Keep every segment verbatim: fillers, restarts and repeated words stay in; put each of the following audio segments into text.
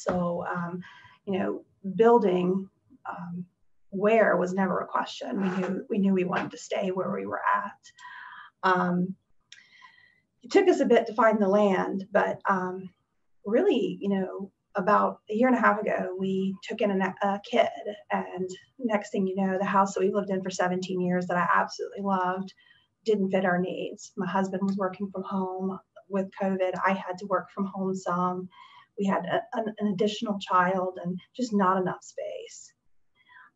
So, um, you know, building um, where was never a question. We knew we knew we wanted to stay where we were at. Um, it took us a bit to find the land, but um, really, you know, about a year and a half ago, we took in a, a kid, and next thing you know, the house that we've lived in for seventeen years that I absolutely loved didn't fit our needs. My husband was working from home with COVID. I had to work from home some. We had a, an, an additional child and just not enough space.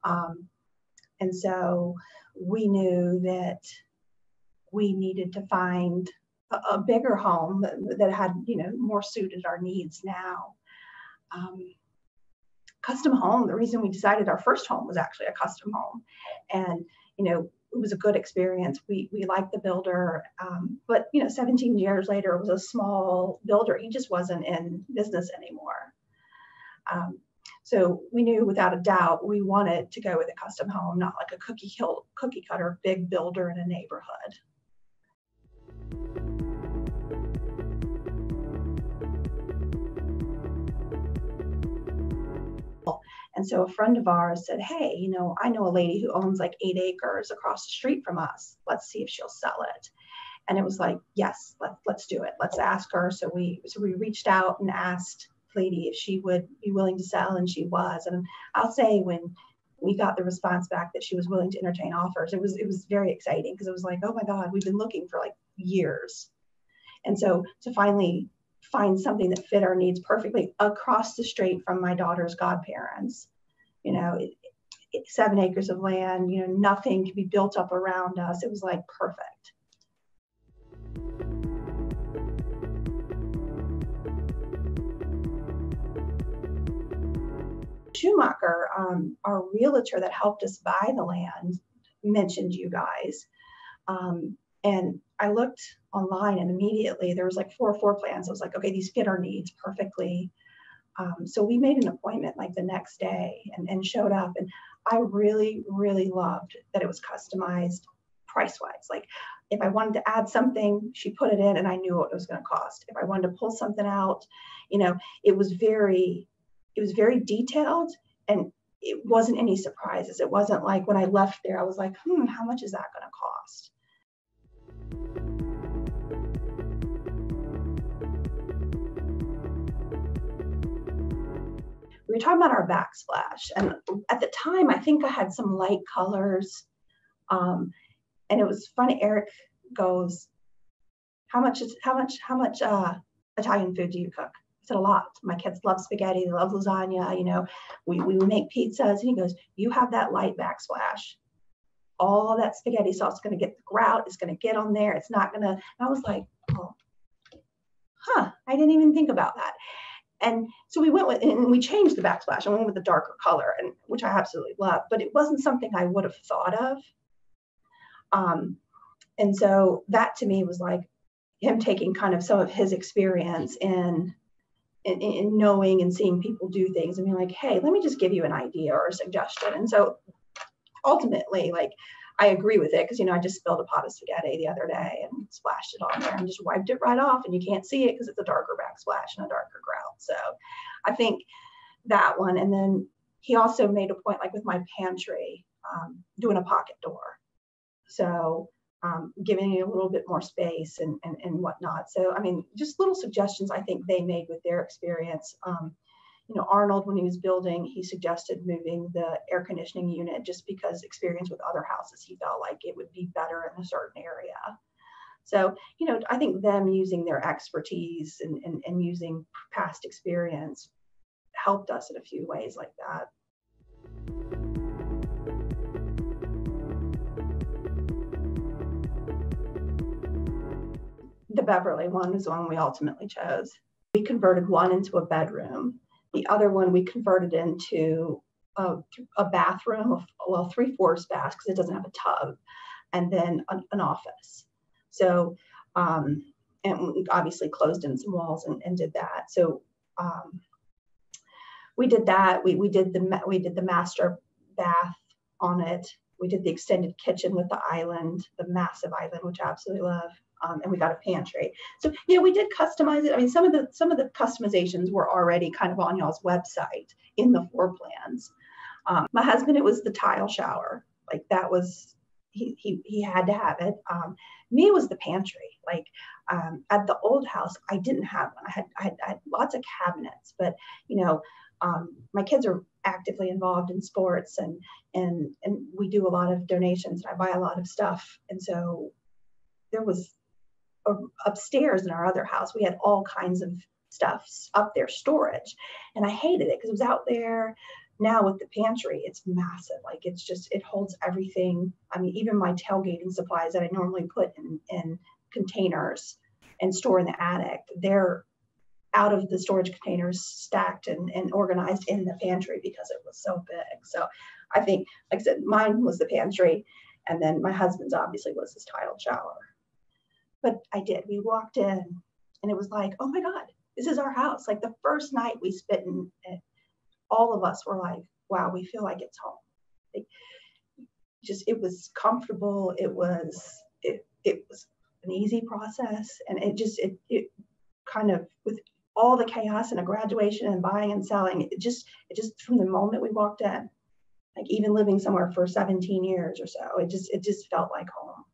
Um, and so we knew that we needed to find a, a bigger home that, that had, you know, more suited our needs now. Um, custom home, the reason we decided our first home was actually a custom home. And, you know, it was a good experience. We, we liked the builder, um, but, you know, seventeen years later, it was a small builder. He just wasn't in business anymore. Um, so we knew without a doubt, we wanted to go with a custom home, not like a cookie, hill, cookie cutter, big builder in a neighborhood. And so a friend of ours said, hey, you know, I know a lady who owns like eight acres across the street from us. Let's see if she'll sell it. And it was like, yes, let, let's do it. Let's ask her. So we so we reached out and asked the lady if she would be willing to sell, and she was. And I'll say when we got the response back that she was willing to entertain offers, it was, it was very exciting, because it was like, oh my God, we've been looking for like years. And so to finally find something that fit our needs perfectly across the street from my daughter's godparents. You know, it, it, seven acres of land, you know, nothing could be built up around us. It was like perfect. Schumacher, um, our realtor that helped us buy the land, mentioned you guys. Um, and I looked online and immediately there was like four floor plans. I was like, okay, these fit our needs perfectly. Um, so we made an appointment like the next day and, and showed up. And I really, really loved that it was customized price-wise. Like if I wanted to add something, she put it in and I knew what it was going to cost. If I wanted to pull something out, you know, it was very, it was very detailed, and it wasn't any surprises. It wasn't like when I left there, I was like, hmm, how much is that going to cost? We were talking about our backsplash, and at the time I think I had some light colors, um, and it was funny. Eric goes, how much is how much how much uh, Italian food do you cook? I said, a lot. My kids love spaghetti, they love lasagna, you know, we, we make pizzas. And he goes, you have that light backsplash, all that spaghetti sauce is going to get the grout, it's going to get on there, it's not going to. And I was like, oh, huh, I didn't even think about that. And so we went with, and we changed the backsplash. I went with a darker color, and which I absolutely love, but it wasn't something I would have thought of. Um, and so that to me was like him taking kind of some of his experience in, in, in knowing and seeing people do things and being like, hey, let me just give you an idea or a suggestion. And so ultimately, like, I agree with it, because, you know, I just spilled a pot of spaghetti the other day and splashed it on there and just wiped it right off, and you can't see it because it's a darker backsplash and a darker grout. So I think that one. And then he also made a point, like with my pantry, um, doing a pocket door. So um, giving it a little bit more space and, and, and whatnot. So, I mean, just little suggestions I think they made with their experience. Um, You know, Arnold, when he was building, he suggested moving the air conditioning unit just because experience with other houses, he felt like it would be better in a certain area. So, you know, I think them using their expertise and, and, and using past experience helped us in a few ways like that. The Beverly one is the one we ultimately chose. We converted one into a bedroom. The other one we converted into a, a bathroom, well, three-fourths bath, because it doesn't have a tub, and then an, an office. So, um, and we obviously closed in some walls and, and did that. So um, we did that. We, we, did the, we did the master bath on it. We did the extended kitchen with the island, the massive island, which I absolutely love. um, and we got a pantry. So yeah, we did customize it. I mean, some of the some of the customizations were already kind of on y'all's website in the floor plans. Um, my husband, it was the tile shower. Like that was, he he, he had to have it. Um, me, it was the pantry. Like um, at the old house, I didn't have one. I had, I had, I had lots of cabinets, but you know, um, my kids are actively involved in sports, and and and we do a lot of donations, and I buy a lot of stuff. And so there was a, upstairs in our other house, we had all kinds of stuff up there, storage, and I hated it because it was out there. Now with the pantry, it's massive. Like it's just, it holds everything. I mean, even my tailgating supplies that I normally put in, in containers and store in the attic, they're out of the storage containers, stacked and, and organized in the pantry because it was so big. So I think, like I said, mine was the pantry, and then my husband's obviously was his tiled shower. But I did, we walked in and it was like, oh my God, this is our house. Like the first night we spent in it, all of us were like, wow, we feel like it's home. Like, just, it was comfortable. It was, it, it was an easy process. And it just, it, it kind of, with all the chaos and a graduation and buying and selling, it just, it just, from the moment we walked in, like even living somewhere for seventeen years or so, it just, it just felt like home.